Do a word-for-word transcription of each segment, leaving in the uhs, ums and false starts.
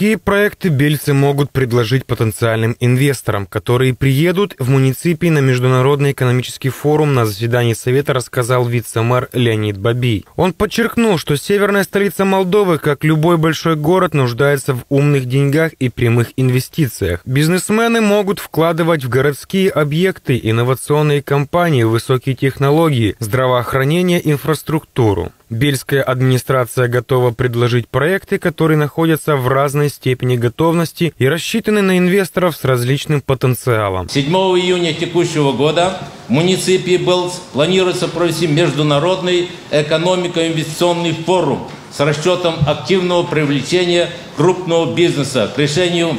Такие проекты бельцы могут предложить потенциальным инвесторам, которые приедут в муниципий на Международный экономический форум. На заседании Совета рассказал вице-мэр Леонид Бабий. Он подчеркнул, что северная столица Молдовы, как любой большой город, нуждается в умных деньгах и прямых инвестициях. Бизнесмены могут вкладывать в городские объекты, инновационные компании, высокие технологии, здравоохранение, инфраструктуру. Бельская администрация готова предложить проекты, которые находятся в разной степени готовности и рассчитаны на инвесторов с различным потенциалом. седьмого июня текущего года в муниципии Бельц планируется провести международный экономико-инвестиционный форум с расчетом активного привлечения крупного бизнеса к решению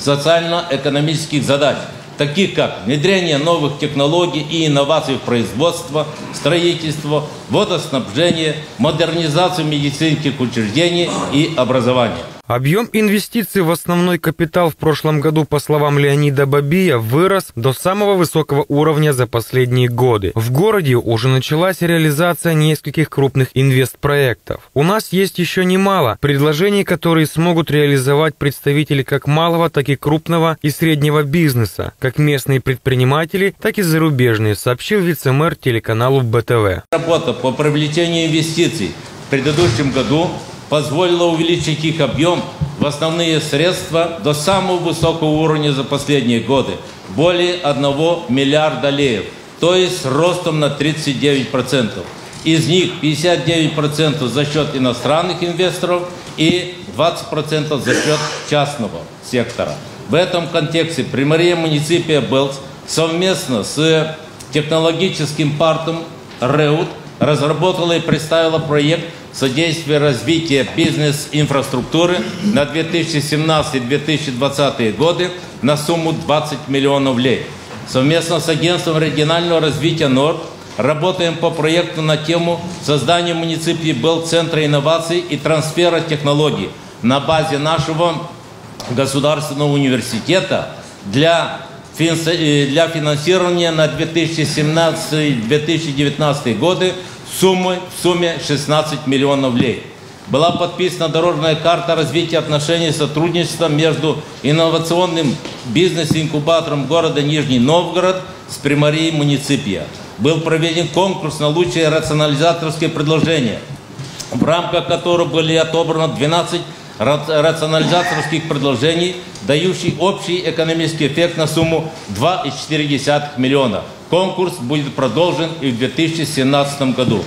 социально-экономических задач, таких как внедрение новых технологий и инноваций в производство, строительство, водоснабжение, модернизацию медицинских учреждений и образования. Объем инвестиций в основной капитал в прошлом году, по словам Леонида Бабия, вырос до самого высокого уровня за последние годы. В городе уже началась реализация нескольких крупных инвестпроектов. У нас есть еще немало предложений, которые смогут реализовать представители как малого, так и крупного и среднего бизнеса, как местные предприниматели, так и зарубежные, сообщил вице-мэр телеканалу Б Т В. Работа по привлечению инвестиций в предыдущем году позволило увеличить их объем в основные средства до самого высокого уровня за последние годы – более одного миллиарда леев, то есть с ростом на тридцать девять процентов. Из них пятьдесят девять процентов за счет иностранных инвесторов и двадцать процентов за счет частного сектора. В этом контексте примария муниципия Бельц совместно с технологическим парком Реут разработала и представила проект содействие развития бизнес-инфраструктуры на две тысячи семнадцатый — две тысячи двадцатый годы на сумму двадцать миллионов лей. Совместно с агентством регионального развития НОРД работаем по проекту на тему создания муниципии Бельц центра инноваций и трансфера технологий на базе нашего государственного университета для для финансирования на две тысячи семнадцатый — две тысячи девятнадцатый годы суммы в сумме шестнадцать миллионов лей. Была подписана дорожная карта развития отношений и сотрудничества между инновационным бизнес-инкубатором города Нижний Новгород с примарией муниципия. Был проведен конкурс на лучшие рационализаторские предложения, в рамках которого были отобраны двенадцать рационализаторских предложений, дающий общий экономический эффект на сумму два и четыре десятых миллиона. Конкурс будет продолжен и в две тысячи семнадцатом году.